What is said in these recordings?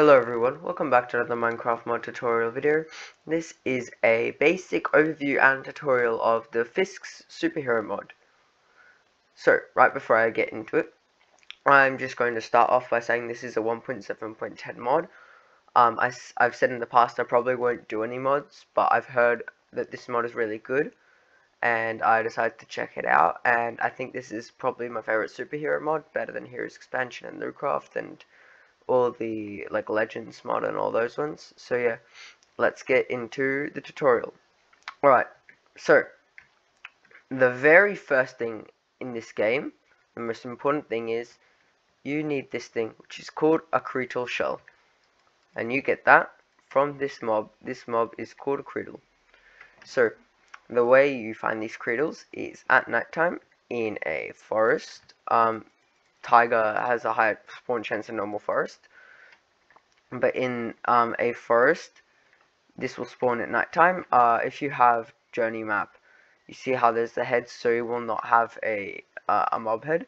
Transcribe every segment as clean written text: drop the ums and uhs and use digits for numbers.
Hello everyone, welcome back to another Minecraft mod tutorial video. This is a basic overview and tutorial of the Fisk's superhero mod. So, right before I get into it, I'm just going to start off by saying this is a 1.7.10 mod. I've said in the past I probably won't do any mods, but I've heard that this mod is really good, and I decided to check it out, and I think this is probably my favourite superhero mod, better than Heroes Expansion and Lootcraft and all the Legends mod and all those ones. So yeah, let's get into the tutorial. Alright, so the very first thing in this game, the most important thing is you need this thing which is called a cradle shell, and you get that from this mob. This mob is called a cradle. So the way you find these cradles is at night time in a forest. Tiger has a higher spawn chance in normal forest, but in a forest this will spawn at night time. If you have journey map, you see how there's the head, so you will not have a mob head,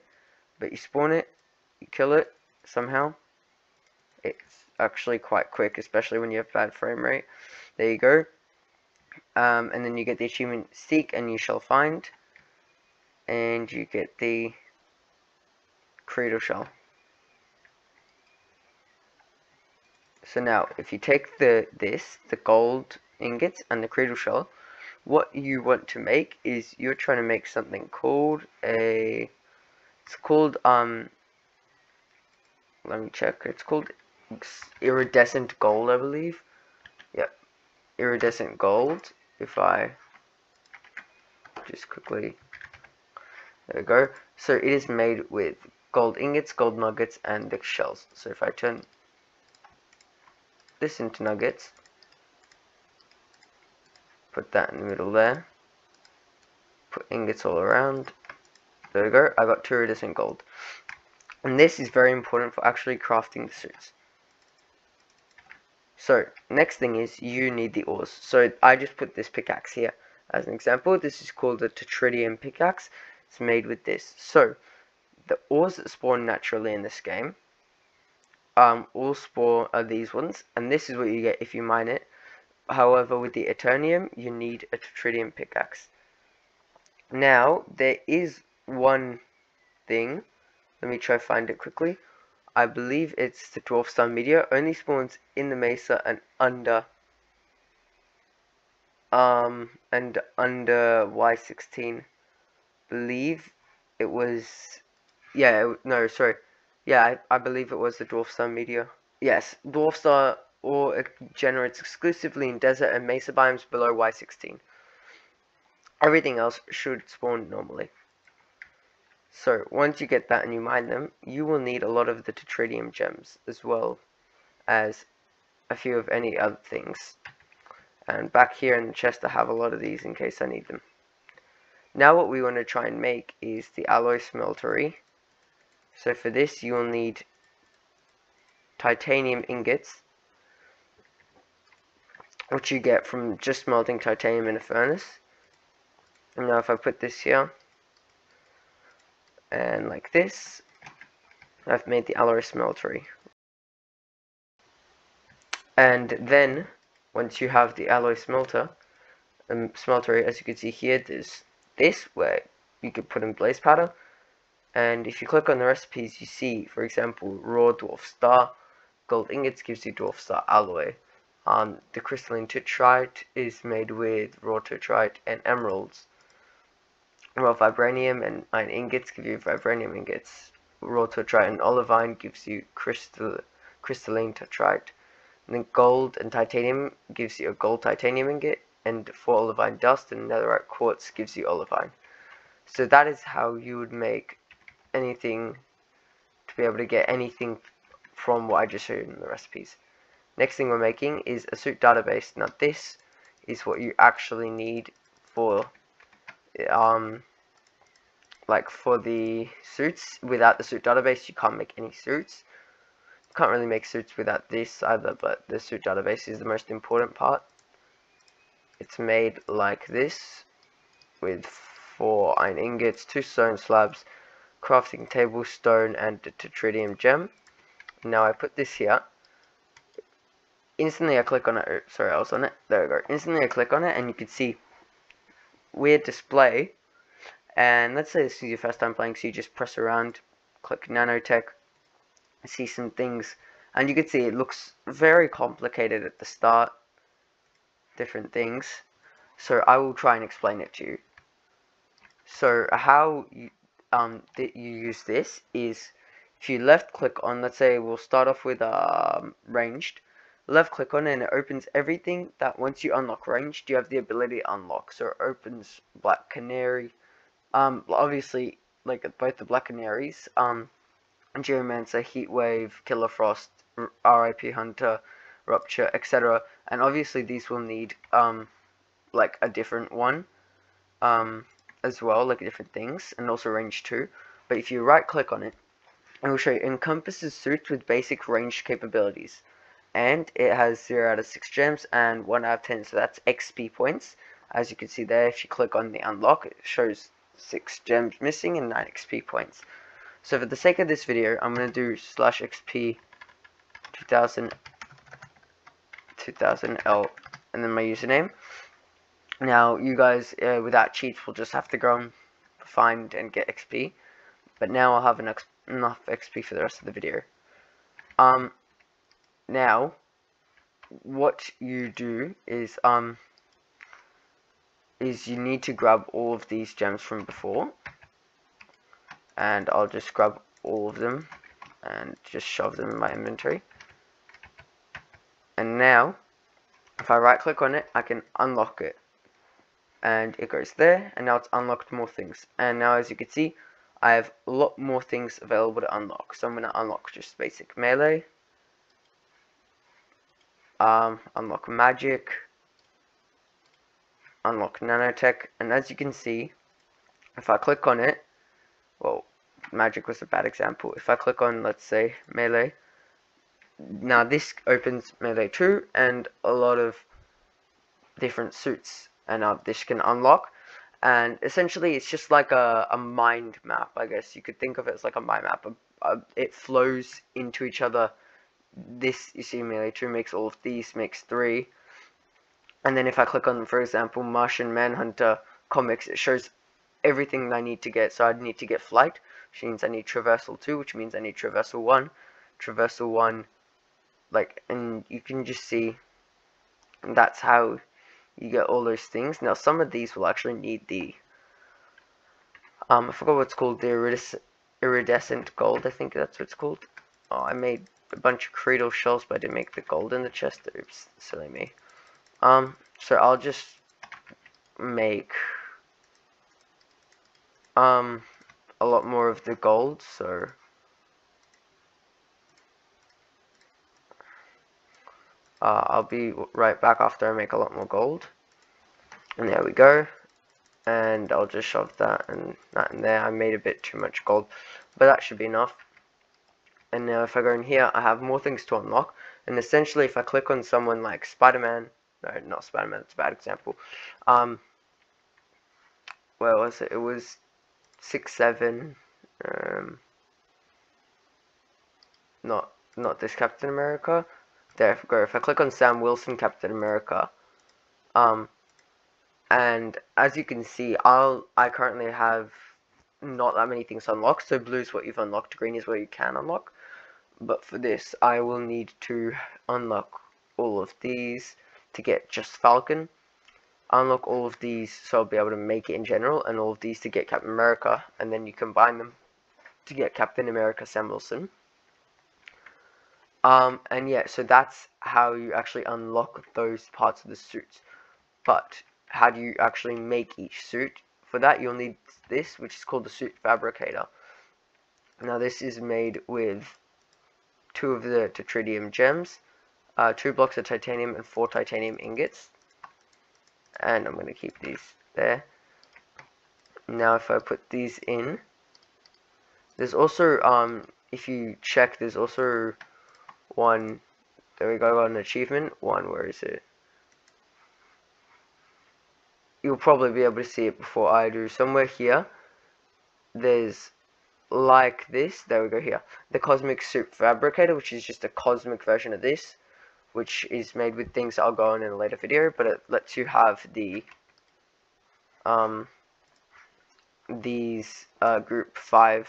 but you spawn it, you kill it somehow. It's actually quite quick, especially when you have bad frame rate. There you go. And then you get the achievement seek and you shall find, and you get the cradle shell. So now if you take the gold ingots and the cradle shell, what you want to make is you're trying to make something called a, it's called let me check, it's called iridescent gold, I believe. Yep, iridescent gold. If I just quickly, there we go. So it is made with gold ingots, gold nuggets, and the shells. So if I turn this into nuggets, put that in the middle there, put ingots all around, there we go, I got 2 iridescent gold. And this is very important for actually crafting the suits. So next thing is you need the ores. So I just put this pickaxe here as an example. This is called the tetridium pickaxe. It's made with this. So the ores that spawn naturally in this game all spawn are these ones, and this is what you get if you mine it. However, with the aeternium you need a tetridium pickaxe. Now there is one thing, let me try find it quickly. I believe it's the dwarf star meteor. Only spawns in the mesa and under Y16. Believe it was, yeah, no, sorry, yeah, I believe it was the dwarf star meteor. Yes, dwarf star ore generates exclusively in desert and mesa biomes below Y16. Everything else should spawn normally. So once you get that and you mine them, you will need a lot of the tetridium gems as well as a few of any other things. And back here in the chest I have a lot of these in case I need them. Now what we want to try and make is the alloy smeltery. So for this you will need titanium ingots, which you get from just smelting titanium in a furnace. And now if I put this here, and like this, I've made the alloy smeltery. And then, once you have the alloy smeltery, as you can see here, there's this where you could put in blaze powder, and if you click on the recipes you see, for example, raw dwarf star, gold ingots gives you dwarf star alloy, the crystalline tetrite is made with raw tetrite and emeralds, raw vibranium and iron ingots give you vibranium ingots, raw tetrite and olivine gives you crystalline tetrite, and then gold and titanium gives you a gold titanium ingot, and for olivine dust and netherite quartz gives you olivine. So that is how you would make anything, to be able to get anything from what I just showed in the recipes. Next thing we're making is a suit database. Now this is what you actually need for for the suits. Without the suit database you can't make any suits. You can't really make suits without this either, but the suit database is the most important part. It's made like this, with 4 iron ingots, 2 stone slabs, crafting table, stone, and a tetridium gem. Now I put this here, Instantly I click on it, or, sorry I was on it, there we go. Instantly I click on it and you can see weird display. And let's say this is your first time playing, so you just press around, click nanotech, see some things, and you can see it looks very complicated at the start, different things. So I will try and explain it to you. So how you, you use this is if you left click on, let's say we'll start off with ranged, left click on it and it opens everything that once you unlock ranged you have the ability to unlock. So it opens Black Canary, obviously like both the Black Canaries, Geomancer, Heatwave, Killer Frost, RIP Hunter, Rupture, etc. And obviously these will need like a different one as well, like different things, and also range 2. But if you right click on it, it will show you encompasses suits with basic range capabilities. And it has 0 out of 6 gems and 1 out of 10, so that's XP points. As you can see there, if you click on the unlock, it shows 6 gems missing and 9 XP points. So for the sake of this video, I'm going to do slash XP 2000L and then my username. Now you guys, without cheats, will just have to go and find and get XP. But now I'll have enough XP for the rest of the video. Now, what you do is you need to grab all of these gems from before. And I'll just grab all of them and just shove them in my inventory. And now, if I right click on it, I can unlock it. And it goes there, and now it's unlocked more things. And now, as you can see, I have a lot more things available to unlock. So I'm going to unlock just basic melee, unlock magic, unlock nanotech. And as you can see, if I click on it, well, magic was a bad example. If I click on, let's say, melee, now this opens melee 2 and a lot of different suits, and now this can unlock. And essentially it's just like a mind map, I guess you could think of it as like a mind map. It flows into each other. This, you see, melee 2 makes all of these, makes 3. And then if I click on, for example, Martian Manhunter comics, it shows everything that I need to get. So I'd need to get flight, which means I need traversal 2, which means I need traversal 1, like, and you can just see that's how you get all those things. Now some of these will actually need the I forgot what it's called, the iridescent gold, I think that's what it's called. Oh, I made a bunch of cradle shells but I didn't make the gold in the chest. Oops, silly me. So I'll just make a lot more of the gold. So I'll be right back after I make a lot more gold. And there we go. And I'll just shove that and that in there. I made a bit too much gold, but that should be enough. And now if I go in here, I have more things to unlock. And essentially if I click on someone like Spider-Man, no, not Spider-Man, that's a bad example. Where was it? It was 6, 7. Not this Captain America. There we go. If I click on Sam Wilson, Captain America, and as you can see, I currently have not that many things unlocked. So blue is what you've unlocked, green is what you can unlock. But for this, I will need to unlock all of these to get just Falcon. Unlock all of these so I'll be able to make it in general, and all of these to get Captain America, and then you combine them to get Captain America Sam Wilson. And yeah, so that's how you actually unlock those parts of the suits. But how do you actually make each suit? For that you'll need this, which is called the suit fabricator. Now this is made with 2 of the tetridium gems, 2 blocks of titanium and 4 titanium ingots. And I'm going to keep these there. Now if I put these in, there's also if you check, there's also one, there we go, an achievement one, where is it? You'll probably be able to see it before I do. Somewhere here there's like this, there we go, here, the cosmic suit fabricator, which is just a cosmic version of this, which is made with things I'll go on in a later video, but it lets you have the these group 5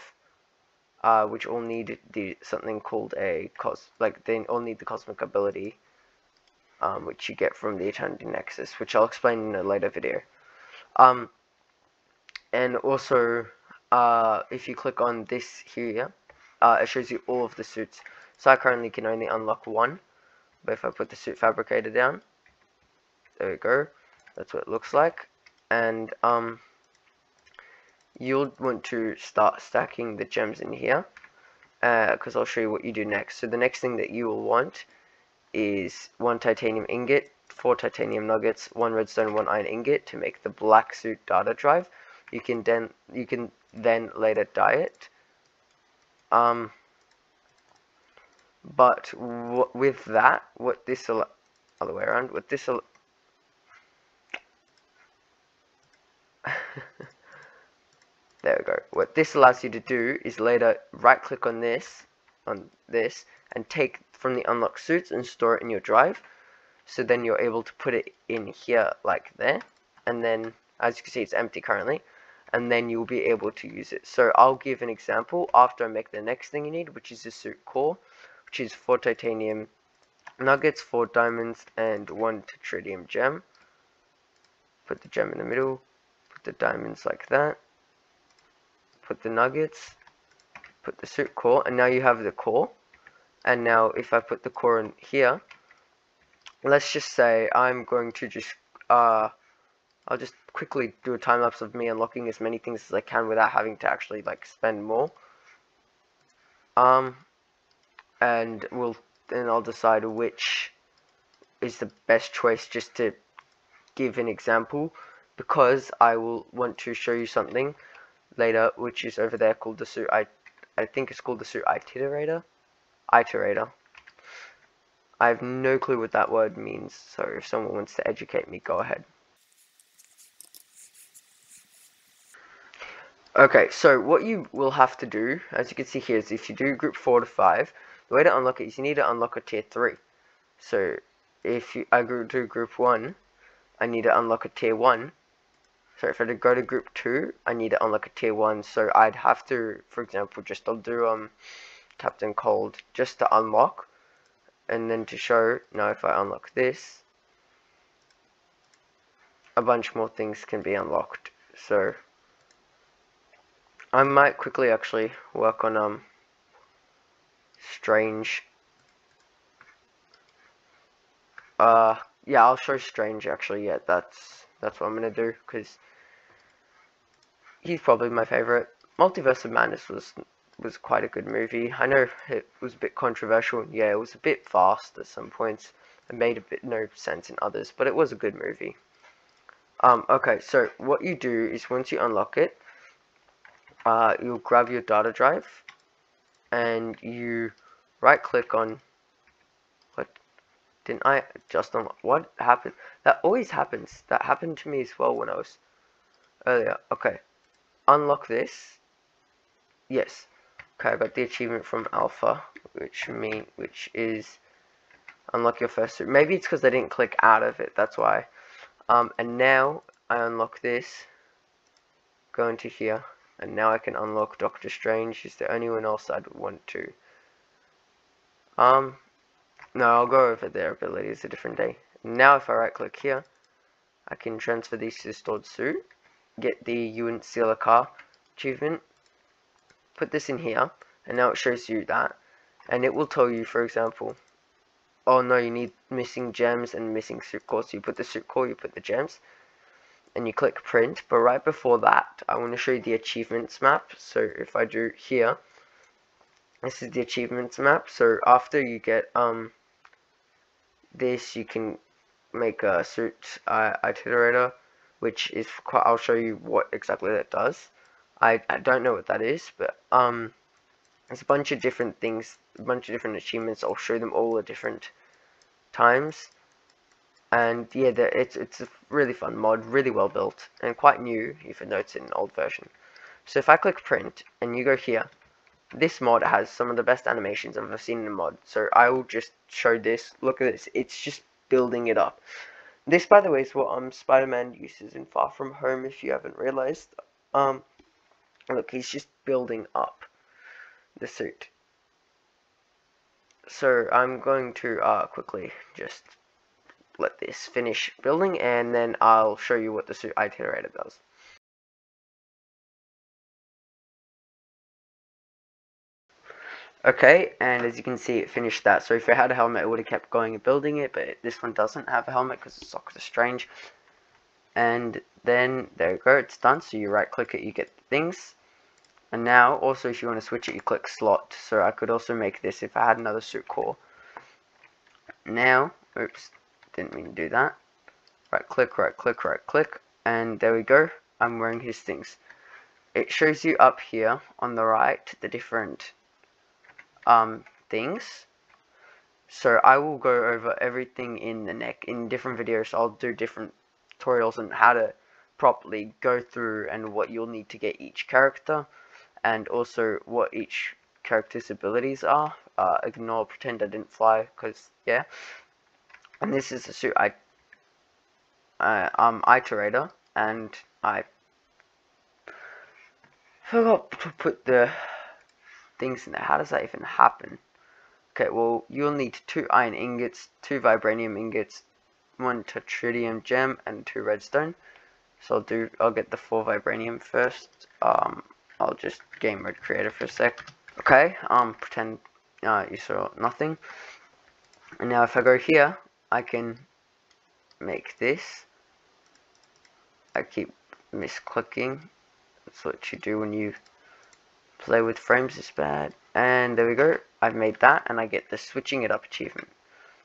which all need the something called a they all need the cosmic ability, which you get from the Eternity Nexus, which I'll explain in a later video. And also if you click on this here, it shows you all of the suits. So I currently can only unlock one, but if I put the suit fabricator down, there we go, that's what it looks like. And you'll want to start stacking the gems in here, because I'll show you what you do next. So the next thing that you will want is 1 titanium ingot, 4 titanium nuggets, 1 redstone, 1 iron ingot to make the black suit data drive. You can then later dye it. But with that, what this other way around, what this there we go. What this allows you to do is later right click on this, and take from the unlocked suits and store it in your drive. So then you're able to put it in here like there, and then as you can see it's empty currently, and then you'll be able to use it. So I'll give an example after I make the next thing you need, which is the suit core, which is 4 titanium nuggets, 4 diamonds, and 1 tetridium gem. Put the gem in the middle, put the diamonds like that, put the nuggets, put the suit core, and now you have the core. And now if I put the core in here, let's just say I'm going to just I'll just quickly do a time lapse of me unlocking as many things as I can without having to actually like spend more, and I'll decide which is the best choice just to give an example, because I will want to show you something later, which is over there called the suit. I think it's called the suit iterator. I have no clue what that word means, so if someone wants to educate me, go ahead. Okay, so what you will have to do, as you can see here, is if you do group 4 to 5, the way to unlock it is you need to unlock a tier 3. So if I do group 1, I need to unlock a tier 1. So if I go to group 2, I need to unlock a tier 1, so I'd have to, for example, just I'll do Captain Cold just to unlock, and then to show, now if I unlock this, a bunch more things can be unlocked. So I might quickly actually work on Strange. Yeah, I'll show Strange actually. Yeah, that's what I'm gonna do, because he's probably my favorite. Multiverse of Madness was quite a good movie. I know it was a bit controversial, and yeah, it was a bit fast at some points and made a bit no sense in others, but it was a good movie. Okay, so what you do is once you unlock it, you'll grab your data drive and you right click on what happened? That always happens. That happened to me as well when I was earlier. Okay, unlock this. Yes. Okay, I got the achievement from Alpha, which is unlock your first suit. Maybe it's because I didn't click out of it. That's why. And now I unlock this. Go into here, and now I can unlock Doctor Strange. He's the only one else I'd want to. No, I'll go over their abilities a different day. Now if I right click here, I can transfer these to the stored suit, get the Ewan Sealer Car achievement, put this in here, and now it shows you that, and it will tell you, for example, oh no, you need missing gems and missing suit core, so you put the suit core, you put the gems, and you click print. But right before that, I want to show you the achievements map. So if I do here, this is the achievements map. So after you get this, you can make a suit iterator, which is quite, I'll show you what exactly that does. I don't know what that is, but there's a bunch of different things, a bunch of different achievements. I'll show them all at different times. And yeah, it's a really fun mod, really well built, and quite new, even though it's in an old version. So if I click print, and you go here, This mod has some of the best animations I've ever seen in a mod, so I will just show this. Look at this, it's just building it up. This, by the way, is what Spider-Man uses in Far From Home, if you haven't realized. Look, he's just building up the suit. So I'm going to quickly just let this finish building, and then I'll show you what the suit iterator does. Okay, and as you can see, it finished that. So if it had a helmet, it would have kept going and building it, but this one doesn't have a helmet because it's Doctor Strange. And then, there you go, it's done. So you right click it, you get the things. And now, also if you want to switch it, you click slot. So I could also make this if I had another suit core. Now, oops, didn't mean to do that. Right click, right click, right click. And there we go, I'm wearing his things. It shows you up here on the right, the different things. So I will go over everything in the neck in different videos. So I'll do different tutorials on how to properly go through and what you'll need to get each character, and also what each character's abilities are. Ignore pretend I didn't fly, because yeah. And this is the suit iterator, and I forgot to put the things in there. How does that even happen? Okay, well, you'll need 2 iron ingots, 2 vibranium ingots, 1 tetridium gem, and 2 redstone. So I'll get the 4 vibranium first. I'll just game mode creator for a sec. Okay, pretend you saw nothing. And now if I go here, I can make this. I keep misclicking. That's what you do when you play with frames, is bad. And there we go, I've made that, and I get the switching it up achievement.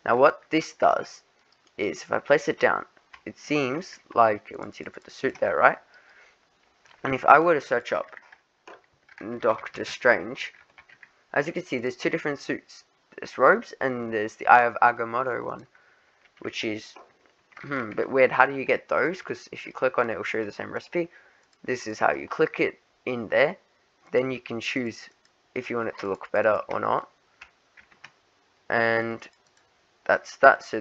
Now what this does is, if I place it down, it seems like it wants you to put the suit there, right? And if I were to search up Doctor Strange, as you can see, there's 2 different suits. There's robes, and there's the Eye of Agamotto one, which is a bit weird. How do you get those? Because if you click on it, it will show you the same recipe. This is how you click it in there. Then you can choose if you want it to look better or not, and that's that. So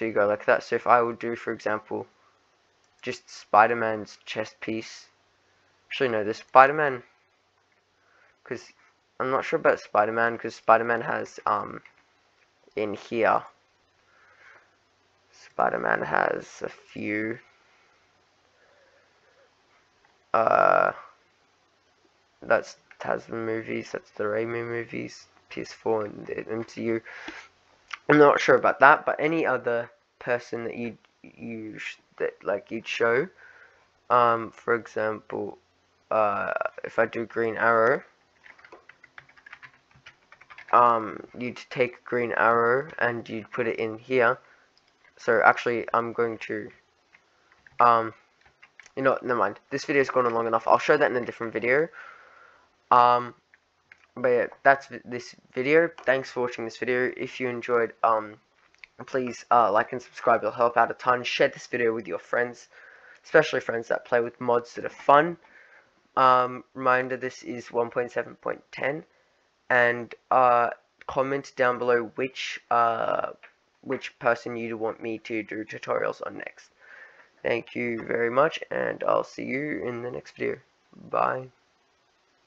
you go like that. So if I would do, for example, just Spider-Man's chest piece, actually no, the Spider-Man, because I'm not sure about Spider-Man, because Spider-Man has in here, Spider-Man has a few that has movies, that's the Raimi movies, PS4 and the MCU. I'm not sure about that, but any other person that you'd use, that like you'd show, for example, if I do Green Arrow, you'd take Green Arrow and you'd put it in here. So actually I'm going to you know what, never mind, this video's gone on long enough, I'll show that in a different video. But yeah, that's this video. Thanks for watching this video. If you enjoyed, please like and subscribe, it'll help out a ton. Share this video with your friends, especially friends that play with mods that are fun. Reminder, this is 1.7.10, and comment down below which person you'd want me to do tutorials on next. Thank you very much, and I'll see you in the next video. Bye.